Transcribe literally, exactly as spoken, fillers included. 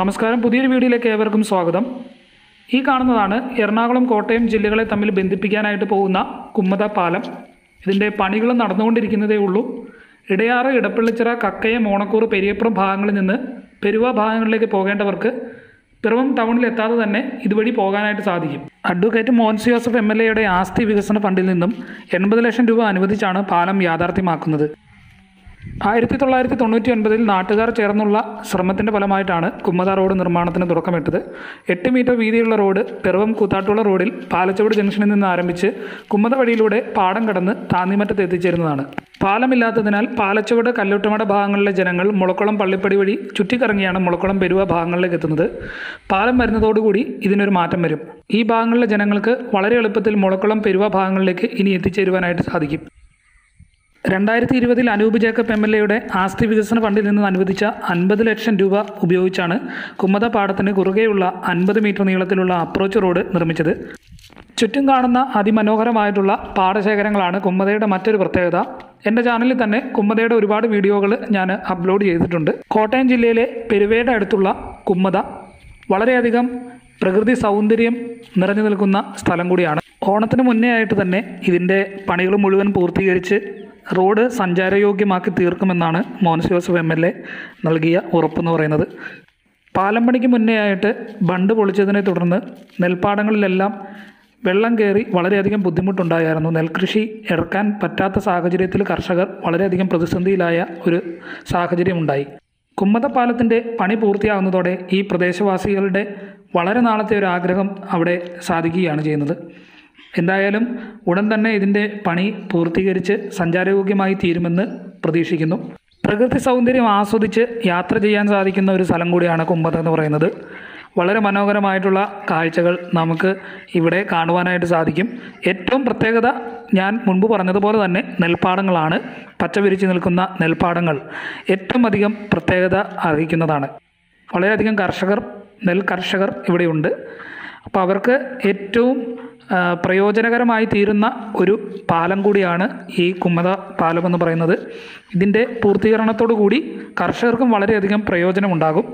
നമസ്കാരം, പുതിയൊരു വീഡിയോയിലേക്ക് ഏവർക്കും സ്വാഗതം. ഈ കാണുന്നതാണ് എറണാകുളം കോട്ടയം ജില്ലകളെ തമ്മിൽ ബന്ധിപ്പിക്കാനായിട്ട് പോകുന്ന കുമ്മത പാലം. ഇതിൻ്റെ പണികൾ നടന്നുകൊണ്ടിരിക്കുന്നതേ ഉള്ളൂ. ഇടയാറ്, ഇടപ്പള്ളിച്ചിറ, കക്കയം, ഓണക്കൂർ, പെരിയപ്പുറം ഭാഗങ്ങളിൽ നിന്ന് പെരുവ ഭാഗങ്ങളിലേക്ക് പോകേണ്ടവർക്ക് പിറവം ടൗണിലെത്താതെ തന്നെ ഇതുവഴി പോകാനായിട്ട് സാധിക്കും. Advocate Mons Joseph M L എയുടെ ആസ്തി വികസന ഫണ്ടിൽ നിന്നും എൺപത് ലക്ഷം രൂപ അനുവദിച്ചാണ് പാലം യാഥാർത്ഥ്യമാക്കുന്നത്. ആയിരത്തി തൊള്ളായിരത്തി തൊണ്ണൂറ്റി ഒൻപതിൽ നാട്ടുകാർ ചേർന്നുള്ള ശ്രമത്തിൻ്റെ ഫലമായിട്ടാണ് കുമ്മത റോഡ് നിർമ്മാണത്തിന് തുടക്കമിട്ടത്. എട്ട് മീറ്റർ വീതിയുള്ള റോഡ് പിറവം കൂത്താട്ടുള്ള റോഡിൽ പാലച്ചവട് ജംഗ്ഷനിൽ നിന്ന് ആരംഭിച്ച് കുമ്മത വഴിയിലൂടെ പാടം കടന്ന് താന്നിമറ്റത്ത് എത്തിച്ചേരുന്നതാണ്. പാലമില്ലാത്തതിനാൽ പാലച്ചവട് കല്ലുട്ടമട ഭാഗങ്ങളിലെ ജനങ്ങൾ മുളക്കുളം പള്ളിപ്പടി വഴി ചുറ്റിക്കറങ്ങിയാണ് മുളക്കുളം പെരുവ ഭാഗങ്ങളിലേക്ക് എത്തുന്നത്. പാലം വരുന്നതോടുകൂടി ഇതിനൊരു മാറ്റം വരും. ഈ ഭാഗങ്ങളിലെ ജനങ്ങൾക്ക് വളരെ എളുപ്പത്തിൽ മുളക്കുളം പെരുവ ഭാഗങ്ങളിലേക്ക് ഇനി എത്തിച്ചേരുവാനായിട്ട് സാധിക്കും. രണ്ടായിരത്തി ഇരുപതിൽ അനൂപ് ജേക്കബ് എം എൽ എയുടെ ആസ്തി വികസന ഫണ്ടിൽ നിന്ന് അനുവദിച്ച അൻപത് ലക്ഷം രൂപ ഉപയോഗിച്ചാണ് കുമ്മത പാടത്തിന് കുറുകെയുള്ള അൻപത് മീറ്റർ നീളത്തിലുള്ള അപ്രോച്ച് റോഡ് നിർമ്മിച്ചത്. ചുറ്റും കാണുന്ന അതിമനോഹരമായിട്ടുള്ള പാടശേഖരങ്ങളാണ് കുമ്മതയുടെ മറ്റൊരു പ്രത്യേകത. എൻ്റെ ചാനലിൽ തന്നെ കുമ്മതയുടെ ഒരുപാട് വീഡിയോകൾ ഞാൻ അപ്ലോഡ് ചെയ്തിട്ടുണ്ട്. കോട്ടയം ജില്ലയിലെ പെരുവയുടെ അടുത്തുള്ള കുമ്മത വളരെയധികം പ്രകൃതി സൗന്ദര്യം നിറഞ്ഞു നിൽക്കുന്ന സ്ഥലം കൂടിയാണ്. ഓണത്തിന് മുന്നേ ആയിട്ട് തന്നെ ഇതിൻ്റെ പണികൾ മുഴുവൻ പൂർത്തീകരിച്ച് റോഡ് സഞ്ചാരയോഗ്യമാക്കി തീർക്കുമെന്നാണ് Mons Joseph M L A നൽകിയ ഉറപ്പെന്ന് പറയുന്നത്. പാലം പണിക്ക് മുന്നേ ആയിട്ട് ബണ്ട് പൊളിച്ചതിനെ തുടർന്ന് നെൽപ്പാടങ്ങളിലെല്ലാം വെള്ളം കയറി വളരെയധികം ബുദ്ധിമുട്ടുണ്ടായിരുന്നു. നെൽകൃഷി ഇറക്കാൻ പറ്റാത്ത സാഹചര്യത്തിൽ കർഷകർ വളരെയധികം പ്രതിസന്ധിയിലായ ഒരു സാഹചര്യമുണ്ടായി. കുമ്മത പാലത്തിൻ്റെ പണി പൂർത്തിയാകുന്നതോടെ ഈ പ്രദേശവാസികളുടെ വളരെ നാളത്തെ ഒരു ആഗ്രഹം അവിടെ സാധിക്കുകയാണ് ചെയ്യുന്നത്. എന്തായാലും ഉടൻ തന്നെ ഇതിൻ്റെ പണി പൂർത്തീകരിച്ച് സഞ്ചാരയോഗ്യമായി തീരുമെന്ന് പ്രതീക്ഷിക്കുന്നു. പ്രകൃതി സൗന്ദര്യം ആസ്വദിച്ച് യാത്ര ചെയ്യാൻ സാധിക്കുന്ന ഒരു സ്ഥലം കൂടിയാണ് കുമ്മത എന്ന് പറയുന്നത്. വളരെ മനോഹരമായിട്ടുള്ള കാഴ്ചകൾ നമുക്ക് ഇവിടെ കാണുവാനായിട്ട് സാധിക്കും. ഏറ്റവും പ്രത്യേകത ഞാൻ മുൻപ് പറഞ്ഞതുപോലെ തന്നെ നെൽപ്പാടങ്ങളാണ്. പച്ചവിരിച്ച് നിൽക്കുന്ന നെൽപ്പാടങ്ങൾ ഏറ്റവും അധികം പ്രത്യേകത അർഹിക്കുന്നതാണ്. വളരെയധികം കർഷകർ, നെൽ കർഷകർ ഇവിടെയുണ്ട്. അപ്പോൾ അവർക്ക് ഏറ്റവും പ്രയോജനകരമായി തീരുന്ന ഒരു പാലം കൂടിയാണ് ഈ കുമ്മത പാലം എന്ന് പറയുന്നത്. ഇതിൻ്റെ പൂർത്തീകരണത്തോടു കൂടി കർഷകർക്കും വളരെയധികം പ്രയോജനമുണ്ടാകും.